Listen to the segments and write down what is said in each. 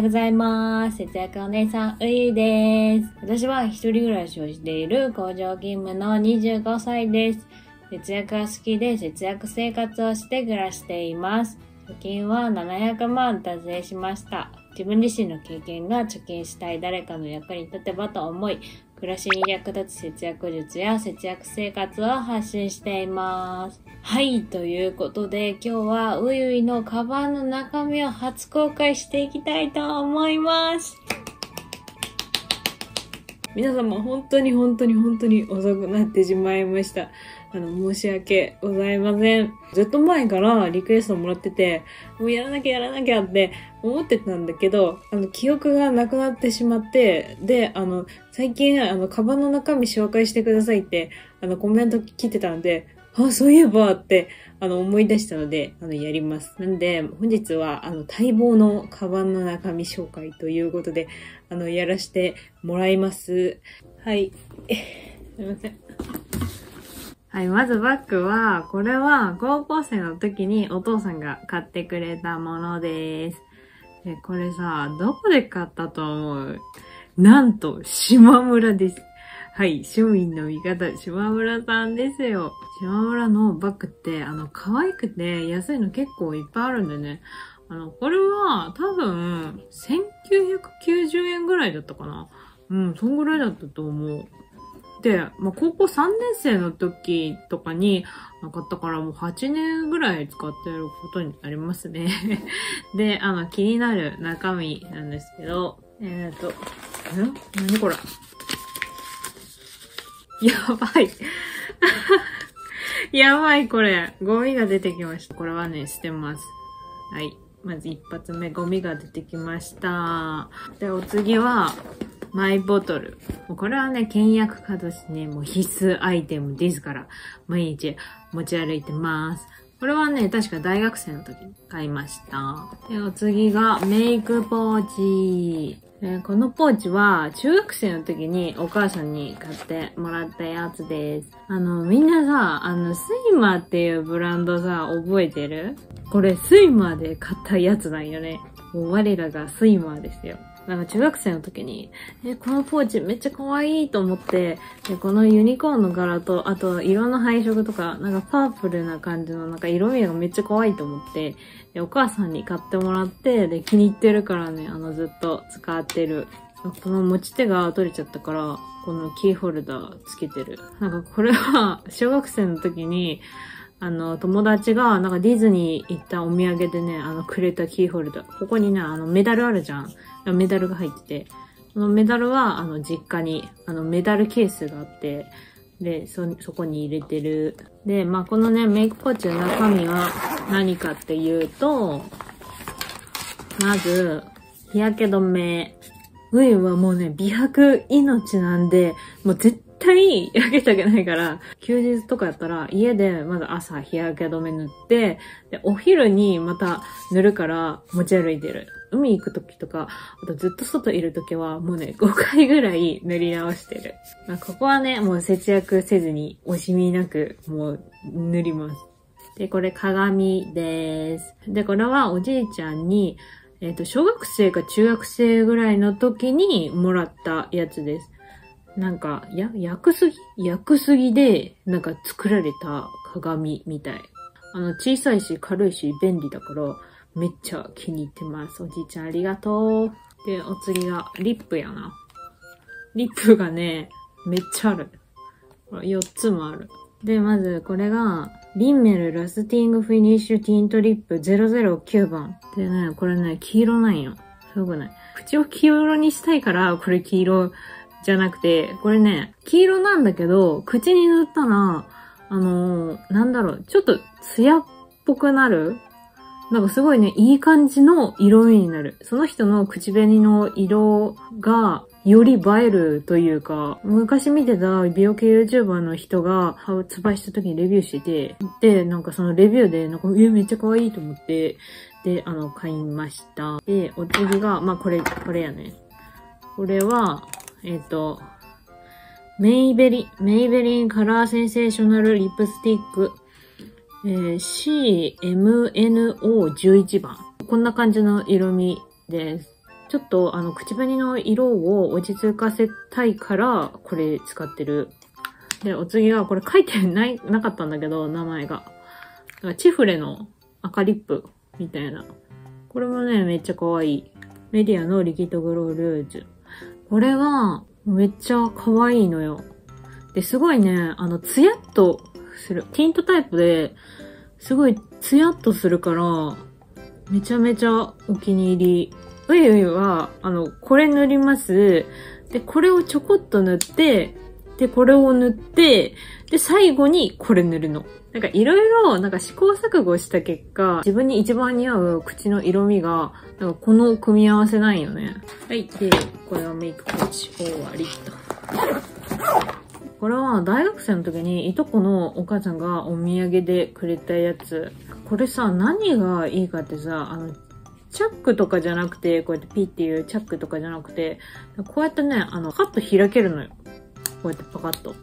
ようございます。節約お姉さん、ういです。私は一人暮らしをしている工場勤務の25歳です。節約が好きで節約生活をして暮らしています。貯金は700万達成しました。自分自身の経験が貯金したい誰かの役に立てばと思い、暮らしに役立つ節約術や節約生活を発信しています。はい、ということで今日はういういのカバンの中身を初公開していきたいと思います。皆様本当に遅くなってしまいました。申し訳ございません。ずっと前からリクエストもらってて、もうやらなきゃって思ってたんだけど、記憶がなくなってしまって、で、最近、カバンの中身紹介してくださいって、コメント来てたんで、あ、そういえばって、思い出したので、やります。なんで、本日は、待望のカバンの中身紹介ということで、やらせてもらいます。はい。すいません。はい、まずバッグは、これは高校生の時にお父さんが買ってくれたものです。で、これさ、どこで買ったと思う？なんと、しまむらです。はい、庶民の味方、しまむらさんですよ。しまむらのバッグって、可愛くて安いの結構いっぱいあるんでね。これは多分、1990円ぐらいだったかな。うん、そんぐらいだったと思う。で、高校3年生の時とかに買ったからもう8年ぐらい使ってることになりますね。で、気になる中身なんですけど、何これ。やばい。やばいこれ。ゴミが出てきました。これはね、捨てます。はい。まず一発目、ゴミが出てきました。で、お次は、マイボトル。これはね、倹約家としてね、もう必須アイテムですから、毎日持ち歩いてます。これはね、確か大学生の時に買いました。で、お次がメイクポーチ。このポーチは中学生の時にお母さんに買ってもらったやつです。みんなさ、スイマーっていうブランドさ、覚えてる？これスイマーで買ったやつなんよね。もう我らがスイマーですよ。なんか中学生の時に、このポーチめっちゃ可愛いと思って、でこのユニコーンの柄と、あと色の配色とか、なんかパープルな感じのなんか色味がめっちゃ可愛いと思って、でお母さんに買ってもらって、で気に入ってるからね、ずっと使ってる。この持ち手が取れちゃったから、このキーホルダーつけてる。なんかこれは小学生の時に、友達がなんかディズニー行ったお土産でね、くれたキーホルダー。ここにね、メダルあるじゃん。メダルが入ってて。このメダルは、実家に、メダルケースがあって、で、そこに入れてる。で、このね、メイクポーチの中身は何かっていうと、まず、日焼け止め。ういはもうね、美白命なんで、もう絶対焼けたくないから、休日とかやったら家でまだ朝日焼け止め塗って、で、お昼にまた塗るから持ち歩いてる。海行く時とか、あとずっと外いる時はもうね、5回ぐらい塗り直してる。ここはね、もう節約せずに惜しみなくもう塗ります。で、これ鏡です。で、これはおじいちゃんに、小学生か中学生ぐらいの時にもらったやつです。なんか、薬杉で、なんか作られた鏡みたい。小さいし軽いし便利だから、めっちゃ気に入ってます。おじいちゃんありがとう。で、お次が、リップやな。リップがね、めっちゃある。4つもある。で、まず、これが、リンメルラスティングフィニッシュティントリップ009番。でね、これね、黄色なんよ。すごくない？口を黄色にしたいから、これ黄色、じゃなくて、これね、黄色なんだけど、口に塗ったら、ちょっとツヤっぽくなる？なんかすごいね、いい感じの色味になる。その人の口紅の色が、より映えるというか、昔見てた美容系 YouTuber の人が発売した時にレビューしてて、で、なんかそのレビューで、なんか、めっちゃ可愛いと思って、で、買いました。で、お次が、これやね。これは、メイベリンカラーセンセーショナルリップスティック、CMNO11 番。こんな感じの色味です。ちょっと口紅の色を落ち着かせたいからこれ使ってる。で、お次はこれ書いてなかったんだけど、名前が。だからチフレの赤リップみたいな。これもね、めっちゃ可愛い。メディアのリキッドグロウルージュ。これはめっちゃ可愛いのよ。で、すごいね、ツヤっとする。ティントタイプですごいツヤっとするから、めちゃめちゃお気に入り。ういういは、これ塗ります。で、これをちょこっと塗って、で、これを塗って、で、最後にこれ塗るの。なんかいろいろ、なんか試行錯誤した結果、自分に一番似合う口の色味が、なんかこの組み合わせないよね。はい。で、これはメイク落ち終わりと。これは大学生の時にいとこのお母さんがお土産でくれたやつ。これさ、何がいいかってさ、チャックとかじゃなくて、こうやってピっていうチャックとかじゃなくて、こうやってね、パカッと開けるのよ。こうやってパカッと。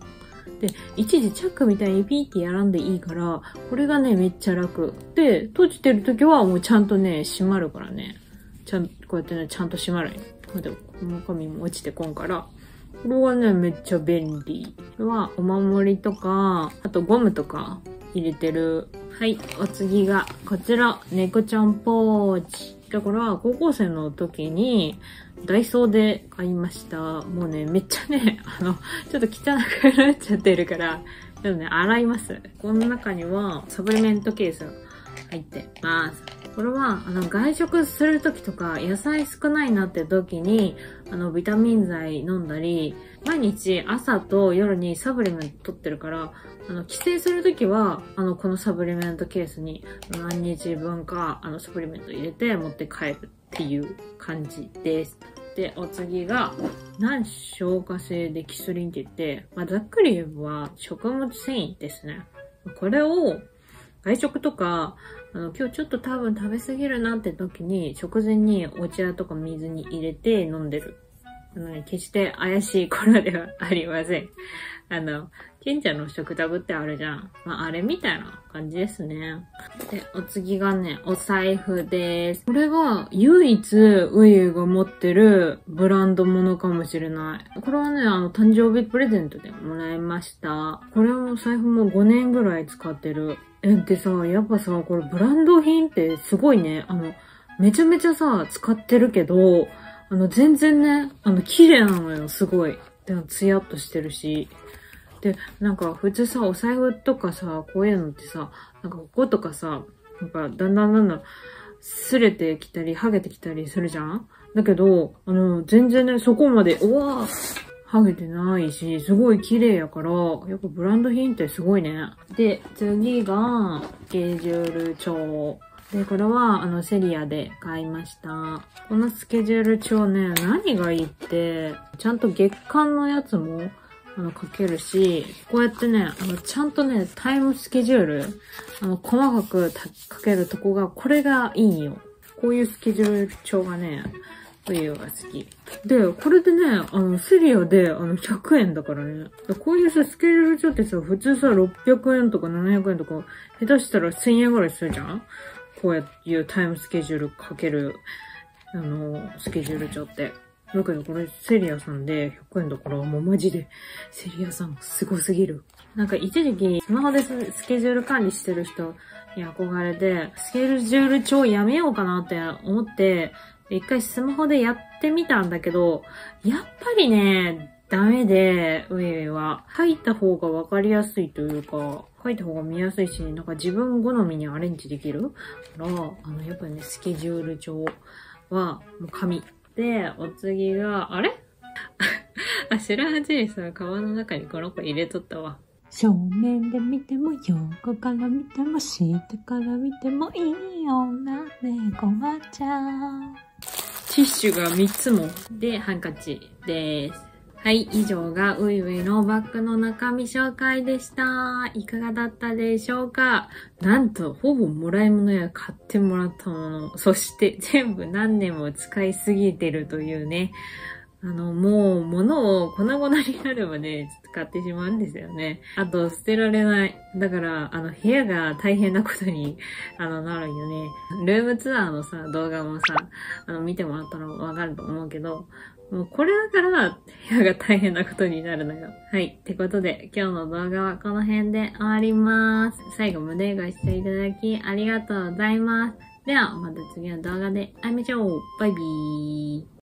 で、一時チャックみたいにピってやらんでいいから、これがね、めっちゃ楽。で、閉じてる時はもうちゃんとね、閉まるからね。こうやってね、ちゃんと閉まる。こうやって、この紙も落ちてこんから。これはね、めっちゃ便利。これはお守りとか、あとゴムとか入れてる。はい、お次がこちら、猫ちゃんポーチ。これは高校生の時にダイソーで買いました。もうね、めっちゃね、ちょっと汚くなっちゃってるから、ちょっとね、洗います。この中にはサプリメントケースが入ってます。これは、外食するときとか、野菜少ないなって時に、ビタミン剤飲んだり、毎日朝と夜にサプリメント取ってるから、帰省するときは、このサプリメントケースに、何日分か、サプリメント入れて持って帰るっていう感じです。で、お次が、難消化性デキスリンって言って、まあ、ざっくり言えば、食物繊維ですね。これを、外食とか、今日ちょっと多分食べ過ぎるなって時に、食前にお茶とか水に入れて飲んでる。決して怪しい頃ではありません。賢者の食タブってあるじゃん。まあ、あれみたいな感じですね。で、お次がね、お財布です。これが唯一ウユが持ってるブランドものかもしれない。これはね、誕生日プレゼントでもらいました。これも財布も5年ぐらい使ってる。でさ、やっぱさ、これブランド品ってすごいね、めちゃめちゃさ、使ってるけど、全然ね、綺麗なのよ、すごい。でも、ツヤっとしてるし。で、なんか、普通さ、お財布とかさ、こういうのってさ、なんか、こことかさ、なんか、だんだん、擦れてきたり、剥げてきたりするじゃん？だけど、全然ね、そこまで、うわー！剥げてないし、すごい綺麗やから、やっぱブランド品ってすごいね。で、次が、スケジュール帳。で、これは、セリアで買いました。このスケジュール帳ね、何がいいって、ちゃんと月間のやつも、書けるし、こうやってね、ちゃんとね、タイムスケジュール、細かく書けるとこが、これがいいよ。こういうスケジュール帳がね、というのが好き。で、これでね、セリアで、100円だからね。こういうさ、スケジュール帳ってさ、普通さ、600円とか700円とか、下手したら1000円ぐらいするじゃん？こういうタイムスケジュールかける、スケジュール帳って。だけど、これ、セリアさんで100円だから、もうマジで、セリアさんすごすぎる。なんか一時期、スマホでスケジュール管理してる人に憧れて、スケジュール帳やめようかなって思って、一回スマホでやってみたんだけど、やっぱりね、ダメで、ウェイは。書いた方がわかりやすいというか、書いた方が見やすいし、なんか自分好みにアレンジできるから、やっぱりね、スケジュール帳は、もう紙。で、お次が、あれあ、知らんうちにさ、カバンの中にこの子入れとったわ。正面で見ても、横から見ても、下から見ても、いい女、猫がちゃん。ティッシュが3つも。で、ハンカチです。はい、以上がウイウイのバッグの中身紹介でした。いかがだったでしょうか？なんと、ほぼもらい物や買ってもらったもの、そして全部何年も使いすぎてるというね。もう物を粉々になるまで使ってしまうんですよね。あと捨てられない。だから、部屋が大変なことに、なるよね。ルームツアーのさ、動画もさ、見てもらったらわかると思うけど、もうこれだから部屋が大変なことになるのよ。はい。ってことで、今日の動画はこの辺で終わります。最後までご視聴いただきありがとうございます。では、また次の動画で会いましょう。バイビー。